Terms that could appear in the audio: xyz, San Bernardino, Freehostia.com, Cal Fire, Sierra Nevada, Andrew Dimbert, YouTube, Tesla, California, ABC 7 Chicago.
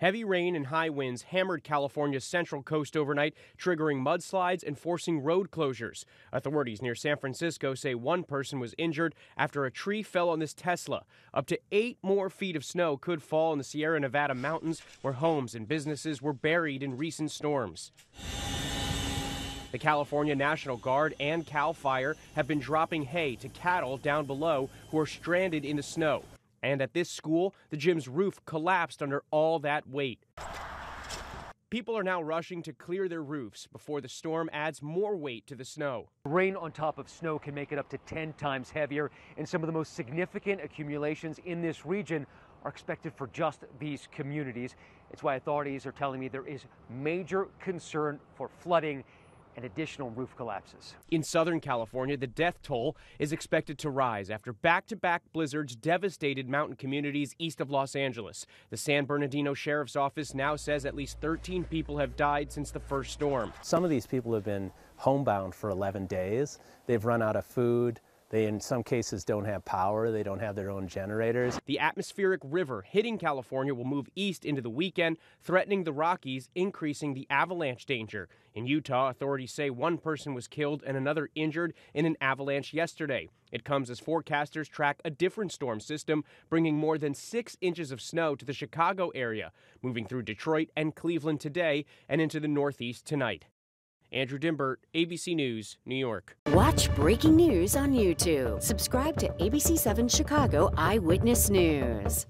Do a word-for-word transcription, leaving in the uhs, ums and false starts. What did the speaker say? Heavy rain and high winds hammered California's Central Coast overnight, triggering mudslides and forcing road closures. Authorities near San Francisco say one person was injured after a tree fell on this Tesla. Up to eight more feet of snow could fall in the Sierra Nevada mountains, where homes and businesses were buried in recent storms. The California National Guard and Cal Fire have been dropping hay to cattle down below who are stranded in the snow. And at this school, the gym's roof collapsed under all that weight. People are now rushing to clear their roofs before the storm adds more weight to the snow. Rain on top of snow can make it up to ten times heavier, and some of the most significant accumulations in this region are expected for just these communities. It's why authorities are telling me there is major concern for flooding and additional roof collapses. In Southern California, the death toll is expected to rise after back-to-back blizzards devastated mountain communities east of Los Angeles. The San Bernardino Sheriff's Office now says at least thirteen people have died since the first storm. Some of these people have been homebound for eleven days. They've run out of food. They, in some cases, don't have power. They don't have their own generators. The atmospheric river hitting California will move east into the weekend, threatening the Rockies, increasing the avalanche danger. In Utah, authorities say one person was killed and another injured in an avalanche yesterday. It comes as forecasters track a different storm system, bringing more than six inches of snow to the Chicago area, moving through Detroit and Cleveland today and into the Northeast tonight. Andrew Dimbert, A B C News, New York. Watch breaking news on YouTube. Subscribe to A B C seven Chicago Eyewitness News.